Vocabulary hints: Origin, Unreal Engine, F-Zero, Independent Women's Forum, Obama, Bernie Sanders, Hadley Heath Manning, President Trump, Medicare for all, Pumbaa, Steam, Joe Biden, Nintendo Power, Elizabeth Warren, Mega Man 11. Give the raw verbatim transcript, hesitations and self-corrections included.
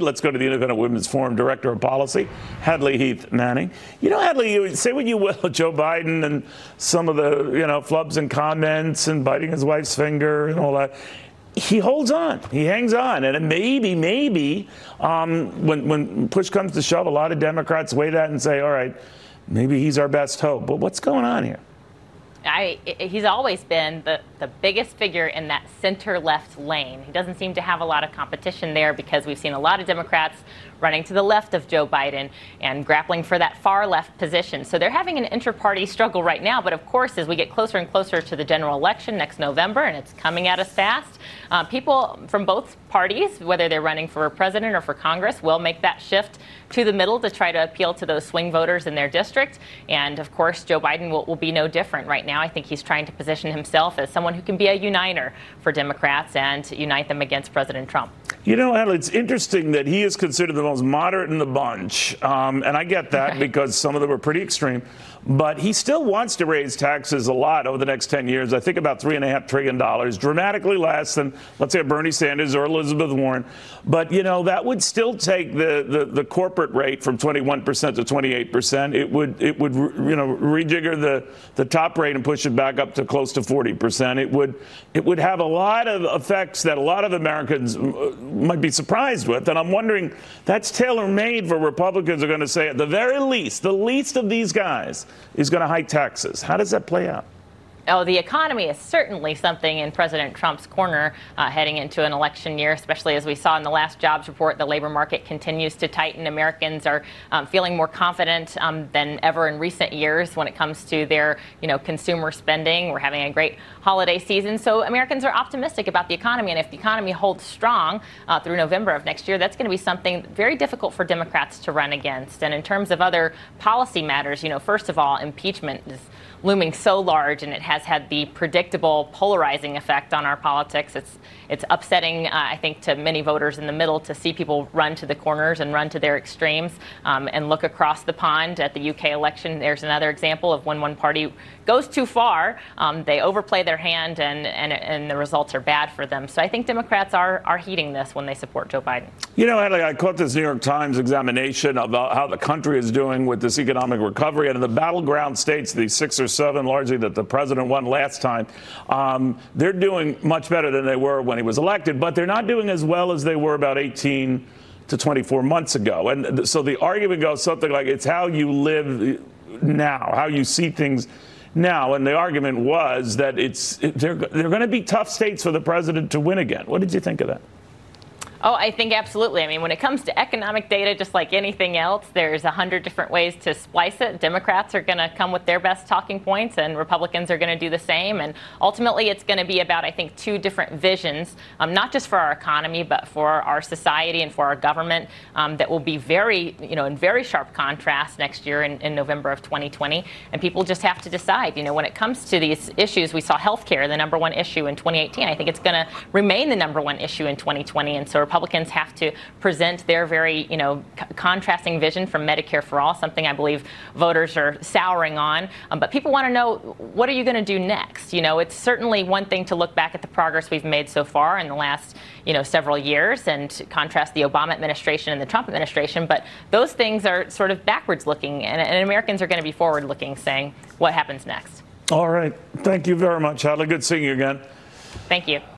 Let's go to the Independent Women's Forum Director of Policy, Hadley Heath Manning. You know, Hadley, you say what you will, Joe Biden and some of the, you know, flubs and comments and biting his wife's finger and all that. He holds on. He hangs on. And maybe, maybe, um, when, when push comes to shove, a lot of Democrats weigh that and say, all right, maybe he's our best hope. But what's going on here? I, he's always been the, the biggest figure in that center-left lane. He doesn't seem to have a lot of competition there because we've seen a lot of Democrats running to the left of Joe Biden and grappling for that far-left position. So they're having an inter-party struggle right now. But, of course, as we get closer and closer to the general election next November, and it's coming at us fast, uh, people from both parties, whether they're running for president or for Congress, will make that shift to the middle to try to appeal to those swing voters in their district. And, of course, Joe Biden will, will be no different right now. I think he's trying to position himself as someone who can be a uniter for Democrats and to unite them against President Trump. You know, Hadley, it's interesting that he is considered the most moderate in the bunch. Um, and I get that, right, because some of them are pretty extreme. But he still wants to raise taxes a lot over the next ten years, I think about three point five trillion dollars, dramatically less than, let's say, Bernie Sanders or Elizabeth Warren. But, you know, that would still take the, the, the corporate rate from twenty-one percent to twenty-eight percent. It would, it would you know, rejigger the, the top rate and push it back up to close to forty percent. It would, it would have a lot of effects that a lot of Americans might be surprised with. And I'm wondering, that's tailor-made for Republicans who are going to say, at the very least, the least of these guys is going to hike taxes. How does that play out? Oh, the economy is certainly something in President Trump's corner uh, heading into an election year, especially as we saw in the last jobs report. The labor market continues to tighten. Americans are um, feeling more confident um, than ever in recent years when it comes to their, you know, consumer spending. We're having a great holiday season. So Americans are optimistic about the economy. And if the economy holds strong uh, through November of next year, that's going to be something very difficult for Democrats to run against. And in terms of other policy matters, you know, first of all, impeachment is looming so large, and it has had the predictable polarizing effect on our politics. It's it's upsetting, uh, I think, to many voters in the middle to see people run to the corners and run to their extremes um, and look across the pond at the U K election. There's another example of when one party goes too far, um, they overplay their hand, and, and and the results are bad for them. So I think Democrats are, are heeding this when they support Joe Biden. You know, Hadley, I caught this New York Times examination about how the country is doing with this economic recovery, and in the battleground states, the six or seven largely that the president won last time, um, they're doing much better than they were when he was elected, but they're not doing as well as they were about eighteen to twenty-four months ago. And so the argument goes something like, it's how you live now, how you see things now. And the argument was that it's they're, they're going to be tough states for the president to win again. What did you think of that? Oh, I think absolutely. I mean, when it comes to economic data, just like anything else, there's a hundred different ways to splice it. Democrats are going to come with their best talking points, and Republicans are going to do the same. And ultimately, it's going to be about, I think, two different visions, um, not just for our economy, but for our society and for our government, um, that will be very, you know, in very sharp contrast next year in, in November of twenty twenty. And people just have to decide, you know, when it comes to these issues. We saw healthcare, the number one issue in twenty eighteen. I think it's going to remain the number one issue in twenty twenty. And so Republicans have to present their very, you know, c contrasting vision from Medicare for all, something I believe voters are souring on. Um, but people want to know, what are you going to do next? You know, it's certainly one thing to look back at the progress we've made so far in the last, you know, several years and contrast the Obama administration and the Trump administration. But those things are sort of backwards looking, and, and Americans are going to be forward looking, saying what happens next. All right. Thank you very much, Hadley. Good seeing you again. Thank you.